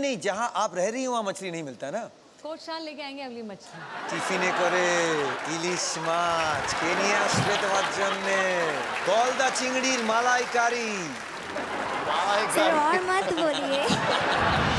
नहीं, जहाँ आप रह रही हो वहाँ मछली नहीं मिलता ना। कोटशाल लेके आएंगे अगली मछली। टिफिने करे इलिश माछ केनिया श्वेतवाजन ने गोल्डा चिंगड़ी मालाइकारी। और मत बोलिए।